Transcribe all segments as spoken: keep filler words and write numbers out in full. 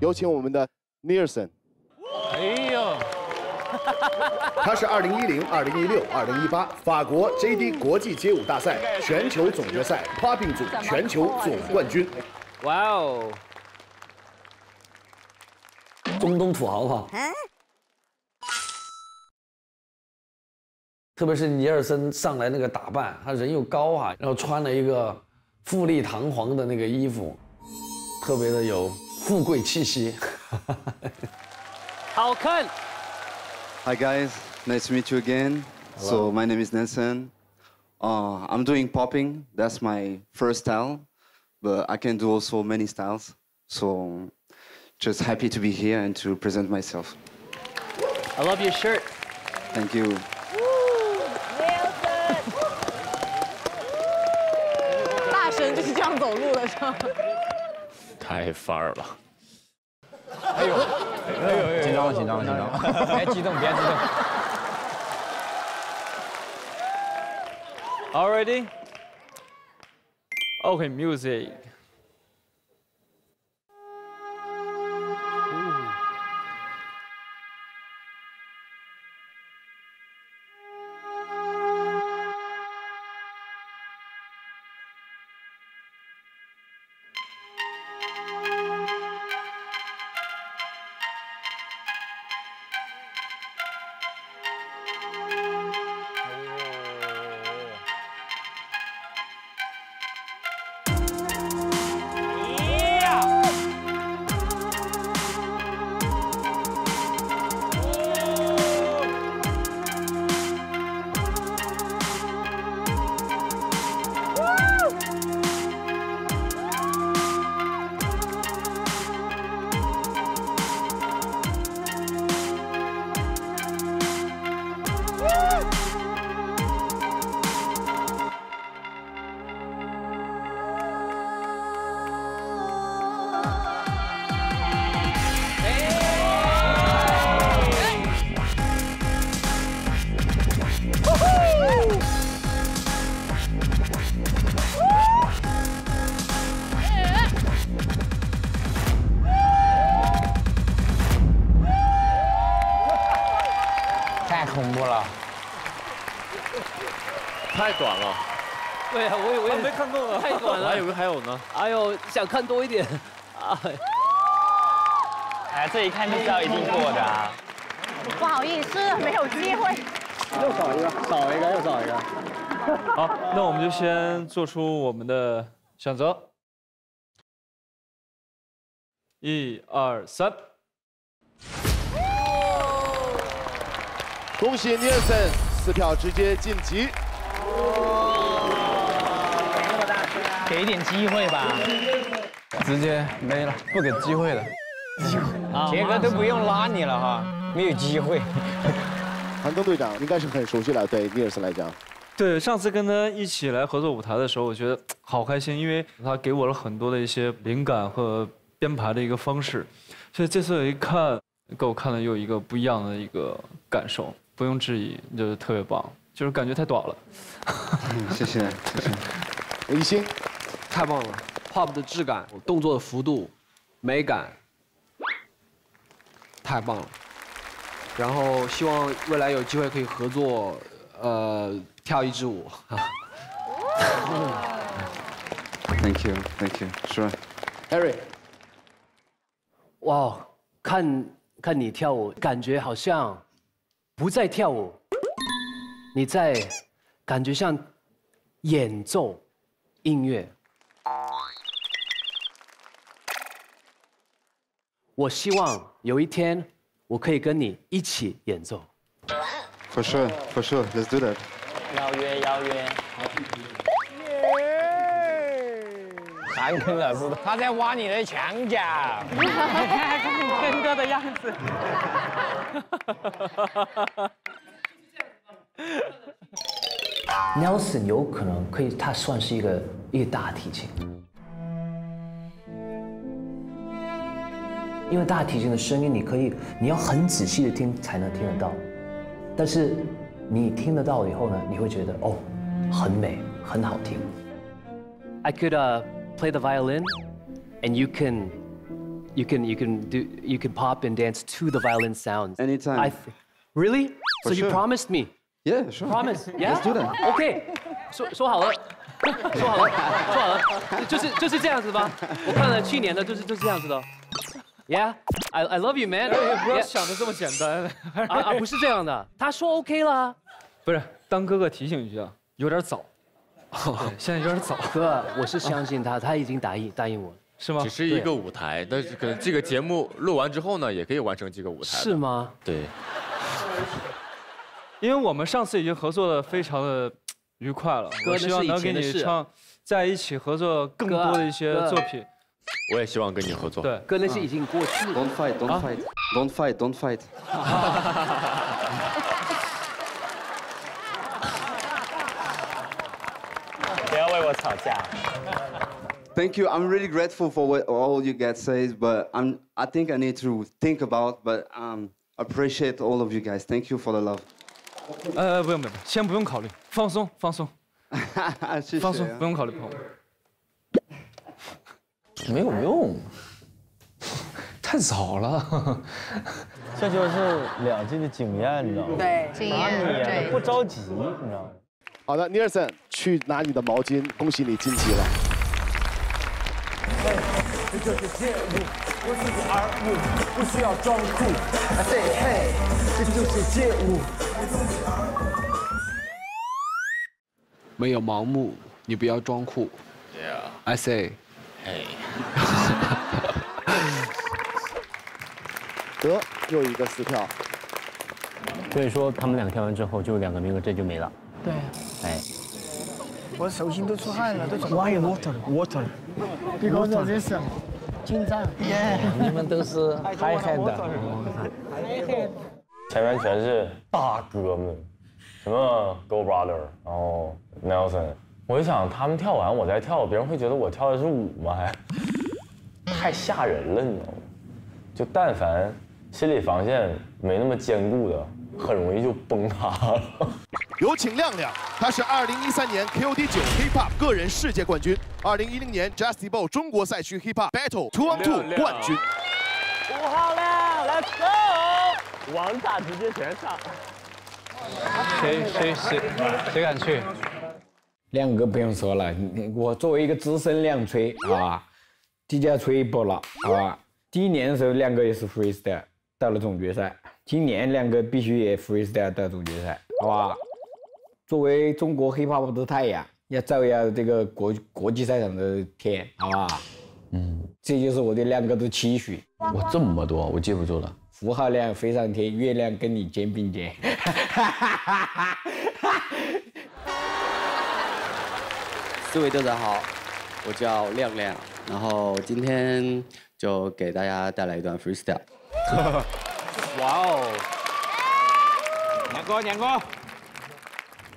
有请我们的 Nelson。哎呦，他是二零一零、二零一六、二零一八法国 J D 国际街舞大赛全球总决赛 popping 组全球总冠军。哇哦！中东土豪哈。啊 特别是尼尔森上来那个打扮，他人又高啊，然后穿了一个富丽堂皇的那个衣服，特别的有富贵气息。好看。Hi guys, nice to meet you again. So my name is Nelson. Uh, I'm doing popping. That's my first style, but I can do also many styles. So just happy to be here and to present myself. I love your shirt. Thank you. Nelson 太范儿了！哎呦，哎呦，紧张了，紧张了，紧张了！别激动，别激动。All ready? Okay, music. 想看多一点，哎，这一看就知道一定过的啊！不好意思，没有机会。又少一个，少一个，又少一个。好，那我们就先做出我们的选择。一二三，恭喜 Nelson 四票直接晋级。 给一点机会吧，直接没了，不给机会了。机会啊，杰哥都不用拉你了哈，没有机会。韩庚队长应该是很熟悉了，对尼尔森来讲。对，上次跟他一起来合作舞台的时候，我觉得好开心，因为他给我了很多的一些灵感和编排的一个方式，所以这次我一看，给我看了又一个不一样的一个感受，不用质疑，就是特别棒，就是感觉太短了。嗯，谢谢，谢谢。一星。 太棒了 ，pop 的质感、动作的幅度、美感，太棒了。然后希望未来有机会可以合作，呃，跳一支舞。Thank you, thank you, sure. Harry， 哇， wow, 看看你跳舞，感觉好像不在跳舞，你在感觉像演奏音乐。 我希望有一天我可以跟你一起演奏。For sure, for sure, let's do that. 邀约邀约。韩庚老师，他在挖你的墙角。跟哥的样子。Nelson 有可能可以，他算是一个一个大提琴。 因为大提琴的声音，你可以，你要很仔细的听才能听得到，但是你听得到以后呢，你会觉得哦，很美，很好听。I could uh play the violin, and you can, you can you can do you can pop and dance to the violin sounds. Anytime. I really? For so sure. You promised me. Yeah, sure. Promise. Yeah. Let's do that. Okay. 说说好了，说好了，说好了，就是就是这样子吧。我看了去年的，就是就是这样子的。Yeah, I I love you, man. 不要想的这么简单。啊啊，不是这样的。他说 OK 了。不是，当哥哥提醒一句啊，有点早。 现在有点早，哥，我是相信他，他已经答应答应我，是吗？只是一个舞台，但是可能这个节目录完之后呢，也可以完成这个舞台，是吗？对，因为我们上次已经合作的非常的愉快了，我希望能跟你唱在一起合作更多的一些作品。我也希望跟你合作。对，哥，那是已经过去了。Don't fight, don't fight, don't fight, don't fight. 我吵架。Thank you. I'm really grateful for what all you guys says, but I'm. I think I need to think about, but um, appreciate all of you guys. Thank you for the love. 呃，不用不用，先不用考虑，放松放松。谢谢。放松，不用考虑，朋友。没有用，太早了。这就是两季的经验，你知道吗？对，经验。对。不着急，你知道吗？ 好的 ，Nelson， 去拿你的毛巾，恭喜你晋级了。这就是介入，不是而入，不需要装酷。I say hey， 这就是介入。没有盲目，你不要装酷。Yeah. I say hey。得，又一个撕票。所以说，他们两个跳完之后，就两个名额，这就没了。 对，哎，我手心都出汗了，都怎么 ？Why water? Water? Because of this. 进站。耶！你们都是嗨嗨的。嗨嗨。前面全是大哥们，什么 Go Brother， 然后 Nelson， 我就想他们跳完我再跳，别人会觉得我跳的是舞吗？还太吓人了，你知道吗？就但凡心理防线没那么坚固的，很容易就崩塌了。 有请亮亮，他是二零一三年 K O D 九 Hip Hop 个人世界冠军， 二零一零年 Justin Bo 中国赛区 Hip Hop Battle Two on Two 冠军。五号了 ，Let's go！ 王炸直接全上。谁谁谁谁敢去？亮哥不用说了，我作为一个资深亮吹啊，低价吹爆了，好吧？第一年的时候，亮哥也是 freestyle 到了总决赛，今年亮哥必须也 freestyle 到总决赛，好吧？ 作为中国黑 i 的太阳，要照耀这个国国际赛场的天，好吧？嗯，这就是我对亮哥的期许。哇，这么多，我记不住了。符号亮飞上天，月亮跟你肩并肩。四位队长好，我叫亮亮，然后今天就给大家带来一段 freestyle。哇哦！年哥，年哥。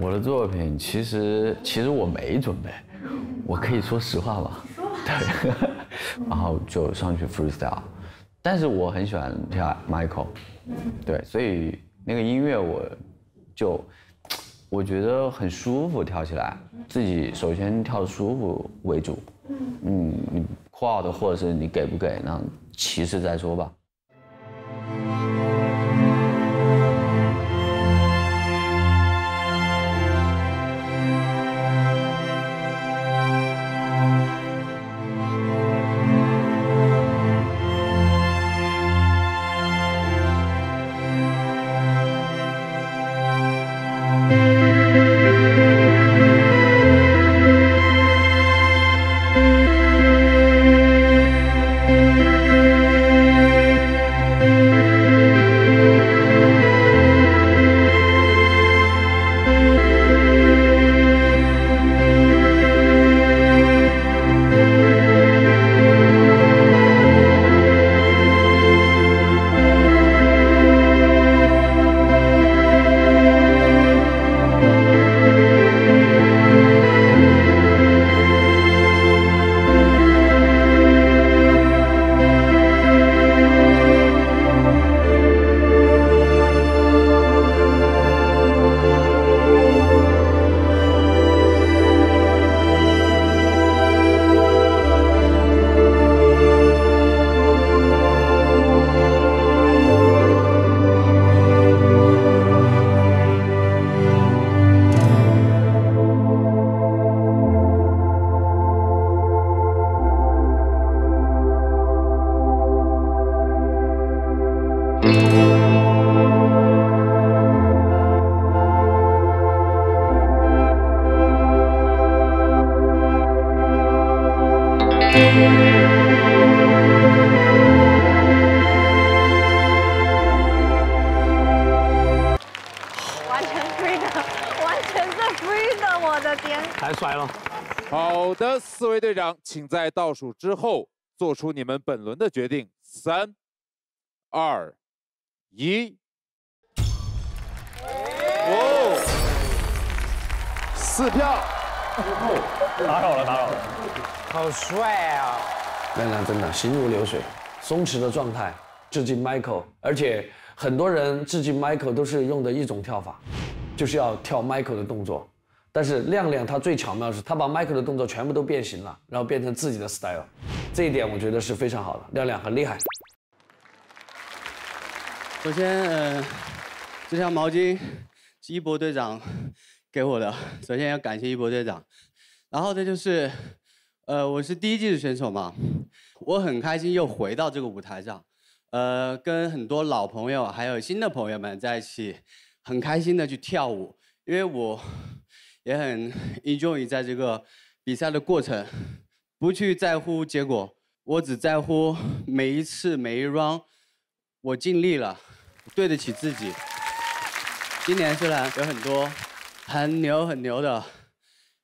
我的作品其实其实我没准备，我可以说实话吧，对，然后就上去 freestyle， 但是我很喜欢跳 Michael， 对，所以那个音乐我就我觉得很舒服，跳起来自己首先跳得舒服为主，嗯，你跨的或者是你给不给，那其次再说吧。 Thank you. 请在倒数之后做出你们本轮的决定。三、二、一。哦，四票。打扰了，打扰了。好帅啊！真的真的，行如流水，松弛的状态，致敬 Michael。而且很多人致敬 Michael 都是用的一种跳法，就是要跳 Michael 的动作。 但是亮亮他最巧妙的是，他把 Michael 的动作全部都变形了，然后变成自己的 style， 这一点我觉得是非常好的，亮亮很厉害。首先，呃，这条毛巾是一博队长给我的，首先要感谢一博队长。然后这就是，呃，我是第一季的选手嘛，我很开心又回到这个舞台上，呃，跟很多老朋友还有新的朋友们在一起，很开心的去跳舞，因为我。 也很 enjoy 在这个比赛的过程，不去在乎结果，我只在乎每一次每一 round， 我尽力了，对得起自己。今年虽然有很多很牛很牛的、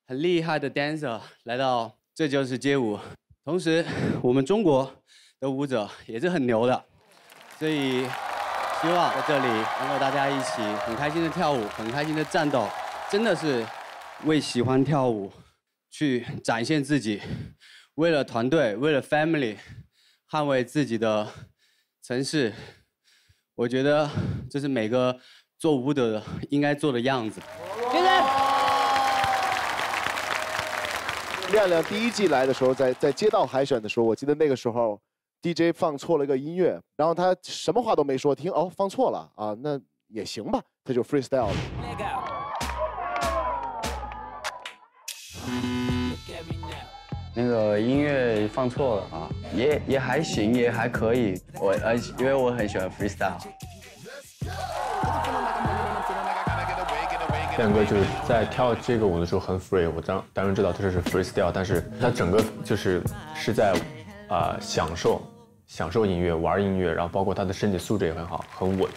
很厉害的 dancer 来到这就是街舞，同时我们中国的舞者也是很牛的，所以希望在这里能够大家一起很开心的跳舞，很开心的战斗，真的是。 为喜欢跳舞，去展现自己；为了团队，为了 family， 捍卫自己的城市。我觉得这是每个做舞者应该做的样子。谢谢。亮亮第一季来的时候，在在街道海选的时候，我记得那个时候 D J 放错了个音乐，然后他什么话都没说，听哦放错了啊，那也行吧，他就 freestyle 了。那个 那个音乐放错了啊，也也还行，也还可以。我呃，因为我很喜欢 freestyle。亮哥就是在跳这个舞的时候很 free， 我当当然知道这是 freestyle， 但是他整个就是是在啊、呃、享受享受音乐，玩音乐，然后包括他的身体素质也很好，很稳。